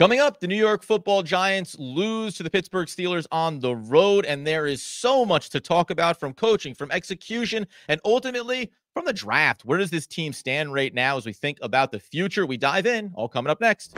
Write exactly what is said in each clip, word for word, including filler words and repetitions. Coming up, the New York football Giants lose to the Pittsburgh Steelers on the road, and there is so much to talk about from coaching, from execution, and ultimately from the draft. Where does this team stand right now as we think about the future? We dive in, all coming up next.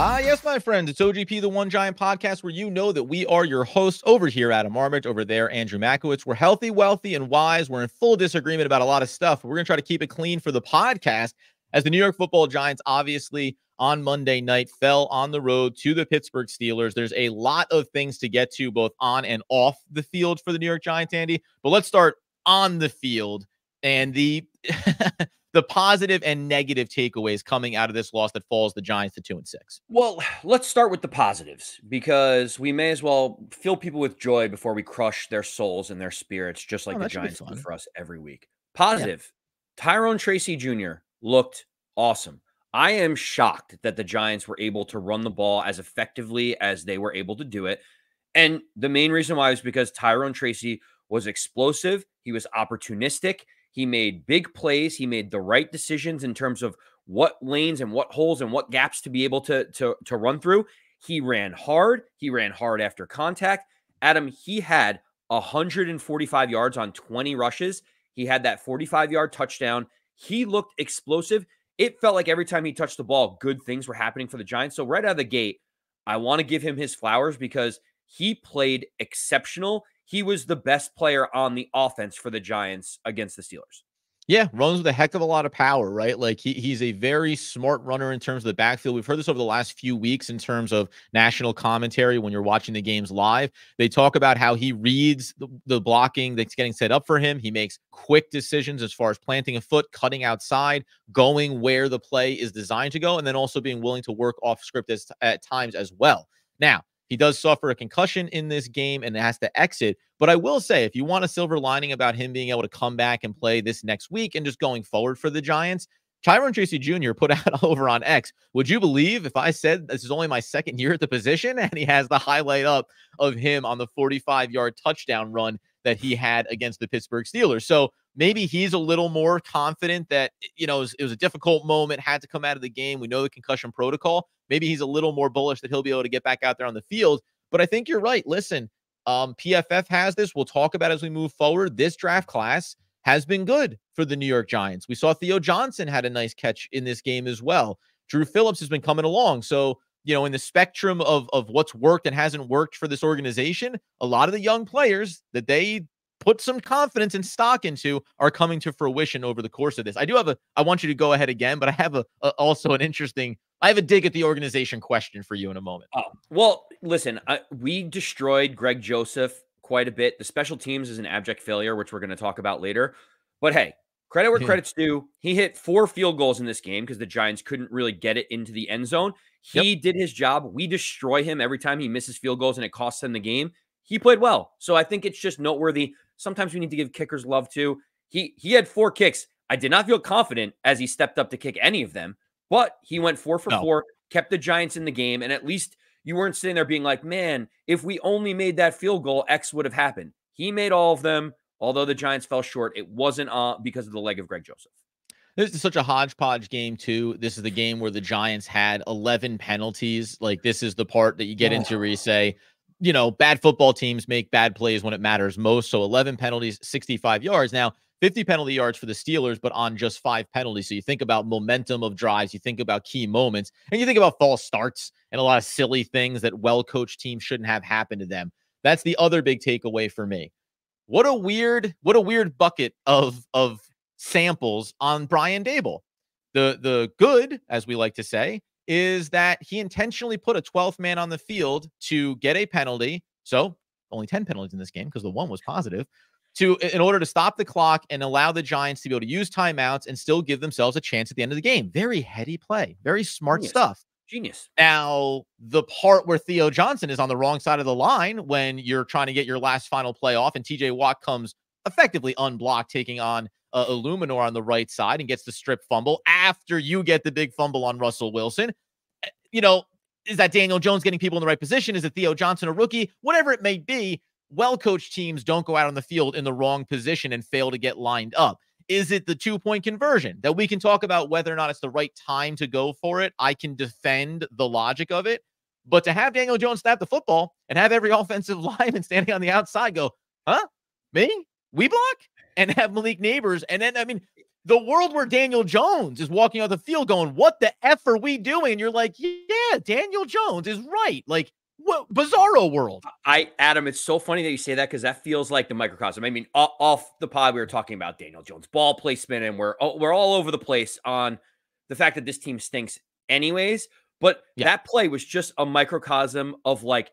Ah, yes, my friends, it's O G P, the One Giant Podcast, where you know that we are your hosts. Over here, Adam Armage, over there, Andrew Makowitz. We're healthy, wealthy, and wise. We're in full disagreement about a lot of stuff. We're going to try to keep it clean for the podcast, as the New York football Giants, obviously, on Monday night, fell on the road to the Pittsburgh Steelers. There's a lot of things to get to, both on and off the field for the New York Giants, Andy. But let's start on the field and the... the positive and negative takeaways coming out of this loss that falls the Giants to two and six. Well, let's start with the positives, because we may as well fill people with joy before we crush their souls and their spirits, just like oh, the Giants do for us every week. Positive. Yeah. Tyrone Tracy Junior looked awesome. I am shocked that the Giants were able to run the ball as effectively as they were able to do it. And the main reason why is because Tyrone Tracy was explosive. He was opportunistic. He made big plays. He made the right decisions in terms of what lanes and what holes and what gaps to be able to, to, to run through. He ran hard. He ran hard after contact. Adam, he had one hundred forty-five yards on twenty rushes. He had that forty-five-yard touchdown. He looked explosive. It felt like every time he touched the ball, good things were happening for the Giants. So right out of the gate, I want to give him his flowers because he played exceptional. He was the best player on the offense for the Giants against the Steelers. Yeah, runs with a heck of a lot of power, right? Like, he, he's a very smart runner in terms of the backfield. We've heard this over the last few weeks in terms of national commentary when you're watching the games live. They talk about how he reads the, the blocking that's getting set up for him. He makes quick decisions as far as planting a foot, cutting outside, going where the play is designed to go, and then also being willing to work off script as, at times as well. Now, he does suffer a concussion in this game and has to exit. But I will say, if you want a silver lining about him being able to come back and play this next week and just going forward for the Giants, Tyrone Tracy Junior put out over on X, would you believe if I said this is only my second year at the position? And he has the highlight up of him on the forty-five-yard touchdown run that he had against the Pittsburgh Steelers. So maybe he's a little more confident that, you know, it was, it was a difficult moment, had to come out of the game. We know the concussion protocol. Maybe he's a little more bullish that he'll be able to get back out there on the field. But I think you're right. Listen, um, P F F has this. We'll talk about it as we move forward. This draft class has been good for the New York Giants. We saw Theo Johnson had a nice catch in this game as well. Drew Phillips has been coming along. So, you know, in the spectrum of, of what's worked and hasn't worked for this organization, a lot of the young players that they put some confidence and stock into are coming to fruition over the course of this. I do have a, I want you to go ahead again, but I have a, a also an interesting, I have a dig at the organization question for you in a moment. Oh, well, listen, I, we destroyed Greg Joseph quite a bit. The special teams is an abject failure, which we're going to talk about later. But hey, credit where credit's due. He hit four field goals in this game because the Giants couldn't really get it into the end zone. He yep. did his job. We destroy him every time he misses field goals and it costs him the game. He played well. So I think it's just noteworthy. Sometimes we need to give kickers love too. He he had four kicks. I did not feel confident as he stepped up to kick any of them, but he went four for no. four, kept the Giants in the game, and at least you weren't sitting there being like, man, if we only made that field goal, X would have happened. He made all of them, although the Giants fell short. It wasn't uh, because of the leg of Greg Joseph. This is such a hodgepodge game, too. This is the game where the Giants had eleven penalties. Like, this is the part that you get oh. into where you say, you know, bad football teams make bad plays when it matters most. So eleven penalties, sixty-five yards. Now, fifty penalty yards for the Steelers, but on just five penalties. So you think about momentum of drives, you think about key moments, and you think about false starts and a lot of silly things that well-coached teams shouldn't have happen to them. That's the other big takeaway for me. What a weird, what a weird bucket of, of samples on Brian Dable. The, the good, as we like to say, is that he intentionally put a twelfth man on the field to get a penalty. So only ten penalties in this game because the one was positive, to in order to stop the clock and allow the Giants to be able to use timeouts and still give themselves a chance at the end of the game. Very heady play. Very smart Genius. stuff. Genius. Now, the part where Theo Johnson is on the wrong side of the line when you're trying to get your last final play off and T J Watt comes effectively unblocked, taking on uh, Eluemunor on the right side and gets the strip fumble after you get the big fumble on Russell Wilson. You know, is that Daniel Jones getting people in the right position? Is it Theo Johnson, a rookie? Whatever it may be, well-coached teams don't go out on the field in the wrong position and fail to get lined up. Is it the two-point conversion? That we can talk about whether or not it's the right time to go for it. I can defend the logic of it. But to have Daniel Jones snap the football and have every offensive lineman standing on the outside go, huh? Me? We block? And have Malik Nabers. And then, I mean, the world where Daniel Jones is walking out the field going, what the F are we doing? And you're like, yeah, Daniel Jones is right. Like, what bizarro world. I, Adam, it's so funny that you say that because that feels like the microcosm. I mean, off the pod, we were talking about Daniel Jones ball placement, and we're, we're all over the place on the fact that this team stinks anyways. But yeah. That play was just a microcosm of like,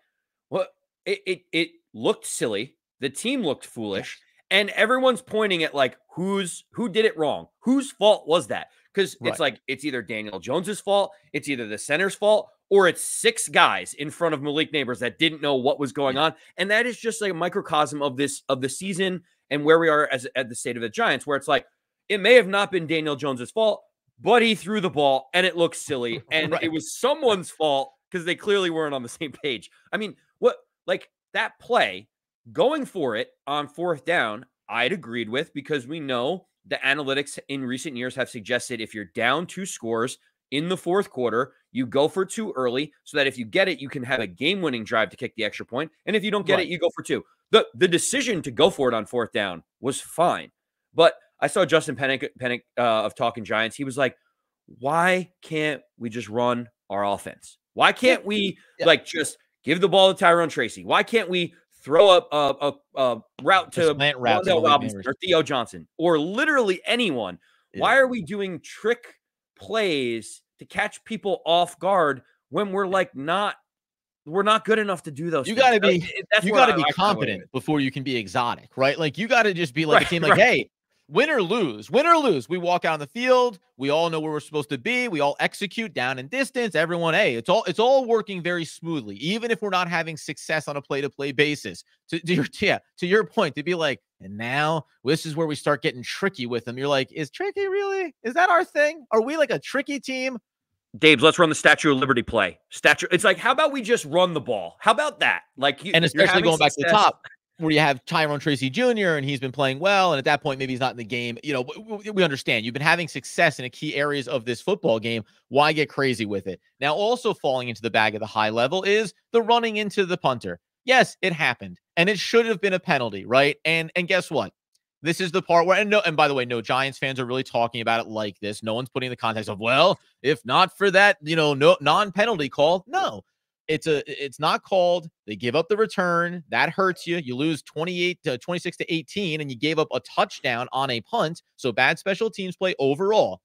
well, it, it, it looked silly. The team looked foolish. Yeah. And everyone's pointing at like, who's, who did it wrong? Whose fault was that? Because right. It's like, it's either Daniel Jones's fault. It's either the center's fault. Or it's six guys in front of Malik Nabers that didn't know what was going on. And that is just like a microcosm of this, of the season and where we are as at the state of the Giants, where it's like, it may have not been Daniel Jones's fault, but he threw the ball and it looked silly. And right. It was someone's fault because they clearly weren't on the same page. I mean, what, like that play going for it on fourth down, I'd agreed with, because we know the analytics in recent years have suggested if you're down two scores in the fourth quarter, you go for two early so that if you get it, you can have a game-winning drive to kick the extra point. And if you don't get right. it, you go for two. The the decision to go for it on fourth down was fine. But I saw Justin Penick, Penick uh, of Talkin' Giants. He was like, why can't we just run our offense? Why can't we yeah. like just give the ball to Tyrone Tracy? Why can't we throw up a, a, a route to Rondell Robinson or Theo Johnson or literally anyone? Yeah. Why are we doing trick plays to catch people off guard when we're like, not, we're not good enough to do those. You got to be, That's you got to be confident before you can be exotic, right? Like you got to just be like right, a team like, right. Hey, win or lose, win or lose. We walk out on the field. We all know where we're supposed to be. We all execute down and distance. Everyone, hey, it's all, it's all working very smoothly. Even if we're not having success on a play to play basis to, to your, yeah, to your point, to be like, and now this is where we start getting tricky with them. You're like, is tricky really? Is that our thing? Are we like a tricky team? Dave, let's run the Statue of Liberty play. Statue. It's like, how about we just run the ball? How about that? Like, you, and especially going success. back to the top, where you have Tyrone Tracy Junior and he's been playing well, and at that point maybe he's not in the game. You know, we understand you've been having success in the key areas of this football game. Why get crazy with it? Now, also falling into the bag of the high level is the running into the punter. Yes, it happened, and it should have been a penalty, right? And and guess what? This is the part where, and no, and by the way, no Giants fans are really talking about it like this. No one's putting the context of, well, if not for that, you know, no non-penalty call. No, it's a, it's not called. They give up the return. That hurts you. You lose twenty-eight to twenty-six to eighteen, and you gave up a touchdown on a punt. So bad special teams play overall,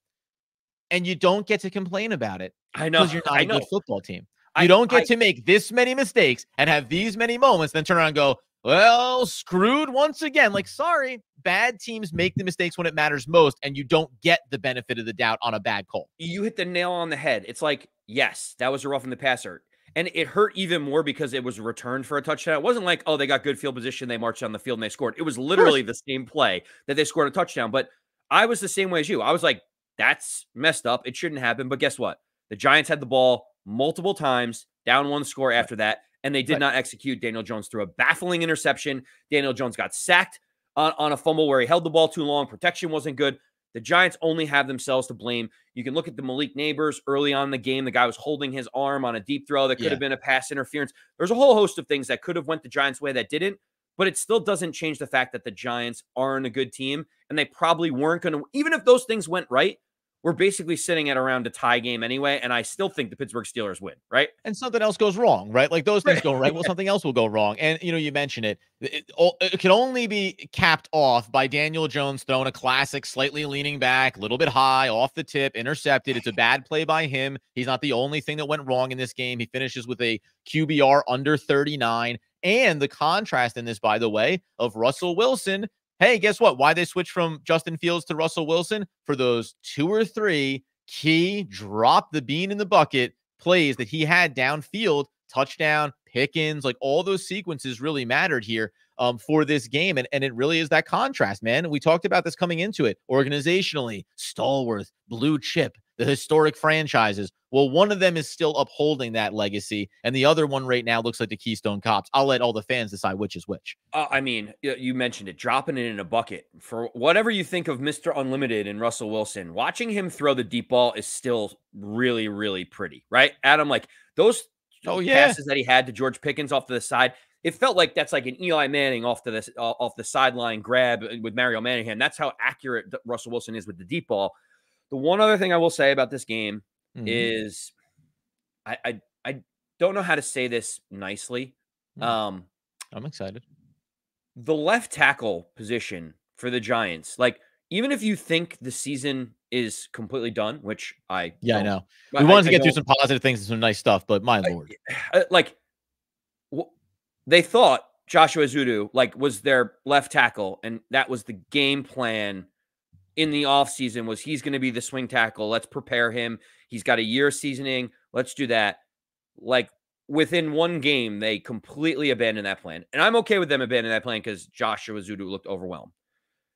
and you don't get to complain about it. I know because you're not I a know. good football team. You I, don't get I, to make this many mistakes and have these many moments, then turn around and go, well, screwed once again. Like, sorry, bad teams make the mistakes when it matters most, and you don't get the benefit of the doubt on a bad call. You hit the nail on the head. It's like, yes, that was a rough in the passer. And it hurt even more because it was returned for a touchdown. It wasn't like, oh, they got good field position, they marched on the field, and they scored. It was literally the same play that they scored a touchdown. But I was the same way as you. I was like, that's messed up. It shouldn't happen. But guess what? The Giants had the ball multiple times, down one score after that. And they did right. not execute. Daniel Jones threw a baffling interception. Daniel Jones got sacked on, on a fumble where he held the ball too long. Protection wasn't good. The Giants only have themselves to blame. You can look at the Malik Nabers early on in the game. The guy was holding his arm on a deep throw that could yeah. have been a pass interference. There's a whole host of things that could have went the Giants' way that didn't, but it still doesn't change the fact that the Giants aren't a good team, and they probably weren't going to, even if those things went right, we're basically sitting at around a tie game anyway, and I still think the Pittsburgh Steelers win, right? And something else goes wrong, right? Like those things go right, well, something else will go wrong. And, you know, you mentioned it. It, it can only be capped off by Daniel Jones throwing a classic, slightly leaning back, a little bit high, off the tip, intercepted. It's a bad play by him. He's not the only thing that went wrong in this game. He finishes with a Q B R under thirty-nine. And the contrast in this, by the way, of Russell Wilson. Hey, guess what? Why they switched from Justin Fields to Russell Wilson? For those two or three key drop the bean in the bucket plays that he had downfield, touchdown, Pickens, like all those sequences really mattered here. um, for this game. And, and it really is that contrast, man. We talked about this coming into it. Organizationally, stalwart, blue chip, the historic franchises. Well, one of them is still upholding that legacy, and the other one right now looks like the Keystone Cops. I'll let all the fans decide which is which. Uh, I mean, you mentioned it, dropping it in a bucket. For whatever you think of Mister Unlimited and Russell Wilson, watching him throw the deep ball is still really, really pretty, right? Adam, like those oh, yeah. passes that he had to George Pickens off to the side, it felt like that's like an Eli Manning off to the, uh, off the sideline grab with Mario Manningham. That's how accurate Russell Wilson is with the deep ball. The one other thing I will say about this game mm-hmm. is I, I I don't know how to say this nicely. Mm. Um, I'm excited. The left tackle position for the Giants, like even if you think the season is completely done, which I yeah I know we I, wanted to get through some positive things and some nice stuff, but my I, lord, I, like w they thought Joshua Ezeudu like was their left tackle, and that was the game plan. In the offseason was he's going to be the swing tackle. Let's prepare him. He's got a year of seasoning. Let's do that. Like within one game, they completely abandoned that plan. And I'm okay with them abandoning that plan because Joshua Ezeudu looked overwhelmed.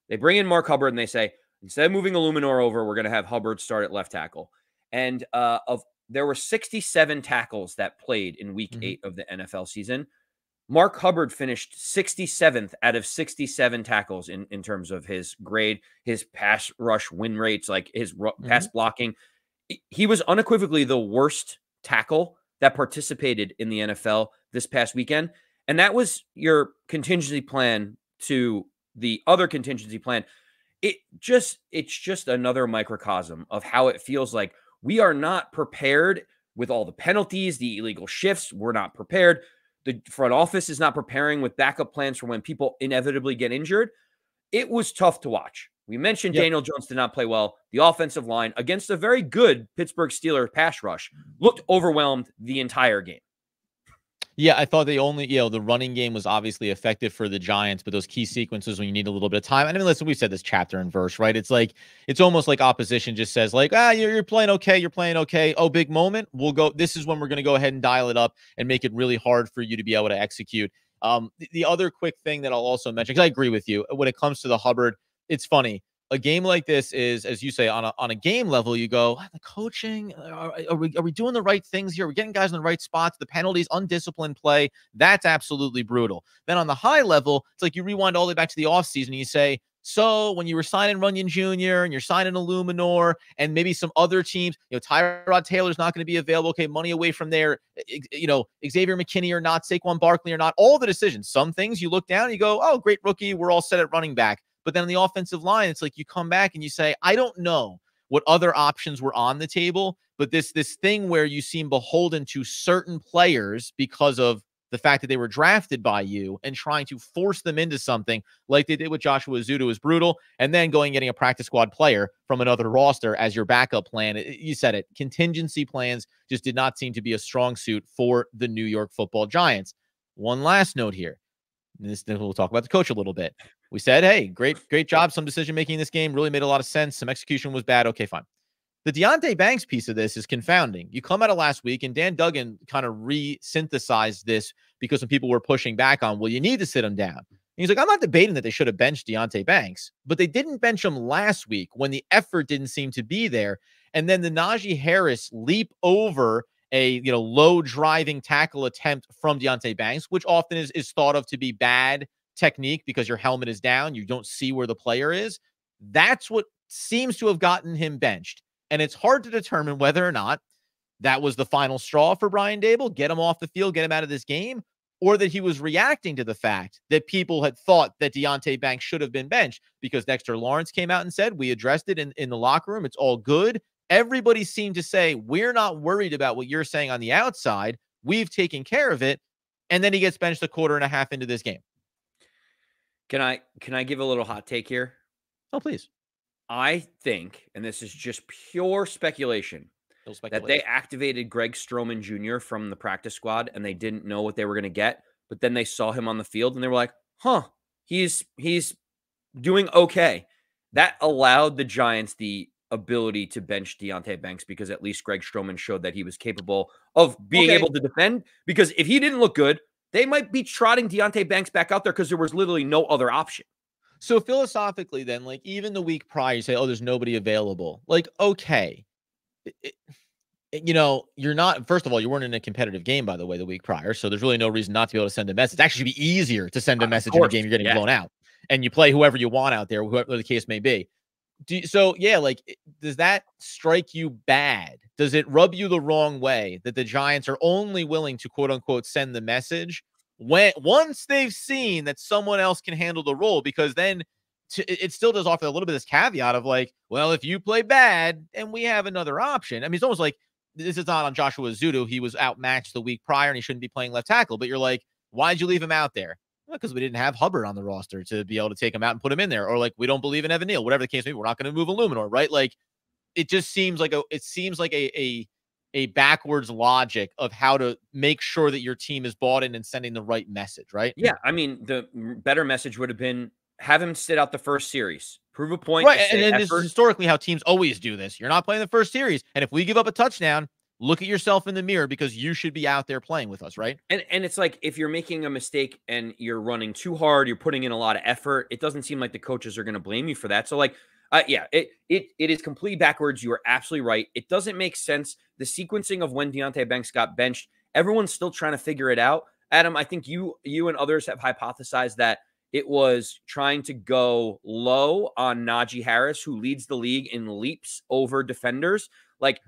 They bring in Mark Hubbard and they say, instead of moving Eluemunor over, we're going to have Hubbard start at left tackle. And uh, of there were sixty-seven tackles that played in week mm-hmm. eight of the N F L season. Mark Hubbard finished sixty-seventh out of sixty-seven tackles in, in terms of his grade, his pass rush win rates, like his mm-hmm. pass blocking. He was unequivocally the worst tackle that participated in the N F L this past weekend. And that was your contingency plan to the other contingency plan. It just, it's just another microcosm of how it feels like we are not prepared with all the penalties, the illegal shifts. We're not prepared. The front office is not preparing with backup plans for when people inevitably get injured. It was tough to watch. We mentioned yep. Daniel Jones did not play well. The offensive line against a very good Pittsburgh Steelers pass rush looked overwhelmed the entire game. Yeah, I thought they only, you know, the running game was obviously effective for the Giants, but those key sequences when you need a little bit of time. I mean, listen, we've said this chapter and verse, right? It's like, it's almost like opposition just says like, ah, you're, you're playing okay, you're playing okay. Oh, big moment. We'll go, this is when we're going to go ahead and dial it up and make it really hard for you to be able to execute. Um, the, the other quick thing that I'll also mention, because I agree with you, when it comes to the Hubbard, it's funny. A game like this is, as you say, on a, on a game level, you go, the coaching, are, are, we, are we doing the right things here? We're getting guys in the right spots, the penalties, undisciplined play. That's absolutely brutal. Then on the high level, it's like you rewind all the way back to the offseason and you say, so when you were signing Runyan Junior and you're signing Eluemunor and maybe some other teams, you know, Tyrod Taylor's not going to be available. Okay, money away from there. You know, Xavier McKinney or not, Saquon Barkley or not, all the decisions. Some things you look down and you go, oh, great rookie. We're all set at running back. But then on the offensive line, it's like you come back and you say, I don't know what other options were on the table, but this this thing where you seem beholden to certain players because of the fact that they were drafted by you and trying to force them into something like they did with Joshua Ezeudu is brutal. And then going and getting a practice squad player from another roster as your backup plan. You said it. Contingency plans just did not seem to be a strong suit for the New York football Giants. One last note here. This, then we'll talk about the coach a little bit. We said, hey, great, great job. Some decision-making in this game really made a lot of sense. Some execution was bad. Okay, fine. The Deonte Banks piece of this is confounding. You come out of last week, and Dan Duggan kind of re-synthesized this because some people were pushing back on, well, you need to sit him down. And he's like, I'm not debating that they should have benched Deonte Banks, but they didn't bench him last week when the effort didn't seem to be there. And then the Najee Harris leap over a you know low driving tackle attempt from Deonte Banks, which often is, is thought of to be bad technique because your helmet is down, you don't see where the player is. That's what seems to have gotten him benched. And it's hard to determine whether or not that was the final straw for Brian Dable, get him off the field, get him out of this game, or that he was reacting to the fact that people had thought that Deonte Banks should have been benched because Dexter Lawrence came out and said, we addressed it in, in the locker room, it's all good. Everybody seemed to say, we're not worried about what you're saying on the outside. We've taken care of it. And then he gets benched a quarter and a half into this game. Can I, can I give a little hot take here? Oh, please. I think, and this is just pure speculation, that they activated Greg Stroman Junior from the practice squad and they didn't know what they were going to get, but then they saw him on the field and they were like, huh, he's, he's doing okay. That allowed the Giants the ability to bench Deonte Banks because at least Greg Stroman showed that he was capable of being okay. able to defend. Because if he didn't look good, They might be trotting Deonte Banks back out there because there was literally no other option. So philosophically then, like even the week prior, you say, oh, there's nobody available. Like, okay. It, it, you know, you're not, first of all, you weren't in a competitive game, by the way, the week prior. So there's really no reason not to be able to send a message. It actually should be easier to send a message in a game you're getting yeah. blown out. And you play whoever you want out there, whoever the case may be. Do you, so, yeah, like, does that strike you bad? Does it rub you the wrong way that the Giants are only willing to, quote unquote, send the message when once they've seen that someone else can handle the role? Because then to, it still does offer a little bit of this caveat of like, well, if you play bad and we have another option. I mean, it's almost like this is not on Joshua Ezeudu. He was outmatched the week prior and he shouldn't be playing left tackle. But you're like, why'd you leave him out there? Because we didn't have Hubbard on the roster to be able to take him out and put him in there. Or like, we don't believe in Evan Neal, whatever the case may be, we're not going to move Eluemunor, right? Like it just seems like a, it seems like a, a, a backwards logic of how to make sure that your team is bought in and sending the right message, right? Yeah. I mean, the better message would have been have him sit out the first series, prove a point. Right. And, and this is historically how teams always do this. You're not playing the first series. And if we give up a touchdown, look at yourself in the mirror because you should be out there playing with us, right? And and it's like if you're making a mistake and you're running too hard, you're putting in a lot of effort, it doesn't seem like the coaches are going to blame you for that. So like, uh, yeah, it it it is completely backwards. You are absolutely right. It doesn't make sense. The sequencing of when Deonte Banks got benched, everyone's still trying to figure it out. Adam, I think you you and others have hypothesized that it was trying to go low on Najee Harris, who leads the league in leaps over defenders. Like,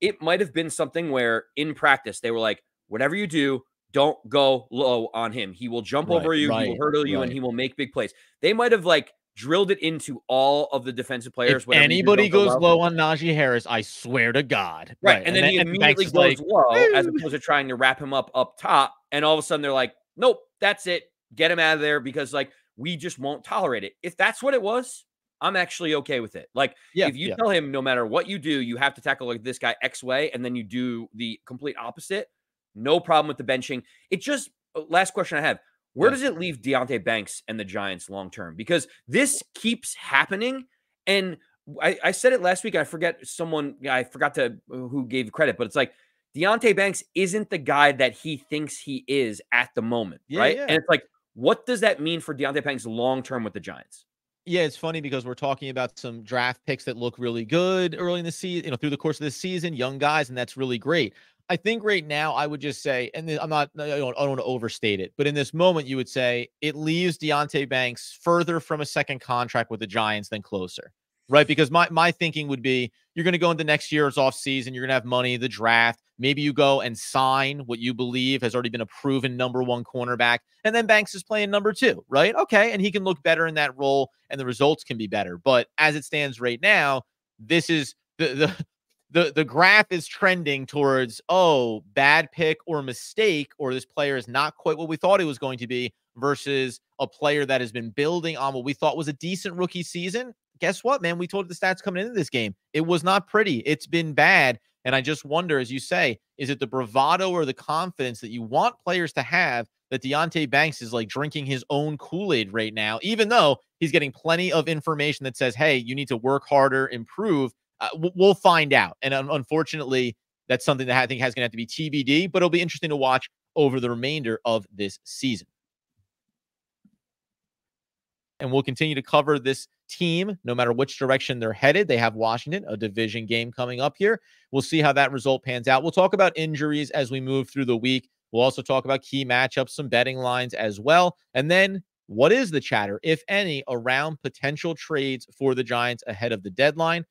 it might have been something where in practice they were like, whatever you do, don't go low on him. He will jump right, over you, right, he will hurdle right. you, and he will make big plays. They might have like drilled it into all of the defensive players. If anybody goes go low, low on Najee Harris, I swear to God. Right, right. And, and then, then he immediately goes like, low as opposed to trying to wrap him up up top. And all of a sudden they're like, nope, that's it. Get him out of there because like we just won't tolerate it. If that's what it was, I'm actually okay with it. Like yeah, if you yeah. tell him no matter what you do, you have to tackle like this guy X way, and then you do the complete opposite. No problem with the benching. It just, last question I have, where yeah. does it leave Deonte Banks and the Giants long-term? Because this keeps happening. And I, I said it last week. I forget someone, I forgot to who gave credit, but it's like Deonte Banks isn't the guy that he thinks he is at the moment. Yeah, right. Yeah. And it's like, what does that mean for Deonte Banks long-term with the Giants? Yeah, it's funny because we're talking about some draft picks that look really good early in the season, you know, through the course of this season, young guys, and that's really great. I think right now I would just say, and I'm not, I don't, I don't want to overstate it, but in this moment you would say it leaves Deonte Banks further from a second contract with the Giants than closer, right? Because my, my thinking would be you're going to go into next year's offseason, you're going to have money, the draft, maybe you go and sign what you believe has already been a proven number one cornerback, and then Banks is playing number two, right? Okay, and he can look better in that role, and the results can be better. But as it stands right now, this is the the the, the graph is trending towards, oh, bad pick or mistake, or this player is not quite what we thought he was going to be versus a player that has been building on what we thought was a decent rookie season. Guess what, man? We told the stats coming into this game. It was not pretty. It's been bad. And I just wonder, as you say, is it the bravado or the confidence that you want players to have that Deonte Banks is like drinking his own Kool-Aid right now, even though he's getting plenty of information that says, hey, you need to work harder, improve. Uh, we'll find out. And um, unfortunately, that's something that I think has going to have to be T B D, but it'll be interesting to watch over the remainder of this season. And we'll continue to cover this team, no matter which direction they're headed. They have Washington, a division game coming up here. We'll see how that result pans out. We'll talk about injuries as we move through the week. We'll also talk about key matchups, some betting lines as well. And then what is the chatter, if any, around potential trades for the Giants ahead of the deadline?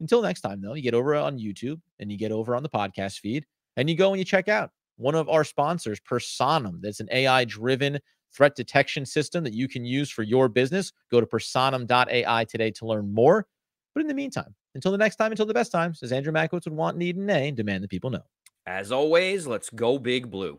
Until next time, though, you get over on YouTube and you get over on the podcast feed and you go and you check out one of our sponsors, Personum. That's an A I-driven threat detection system that you can use for your business. Go to Personum dot A I today to learn more. But in the meantime, until the next time, until the best times, as Andrew Mackowitz would want, need, and nay, demand that people know. As always, let's go big blue.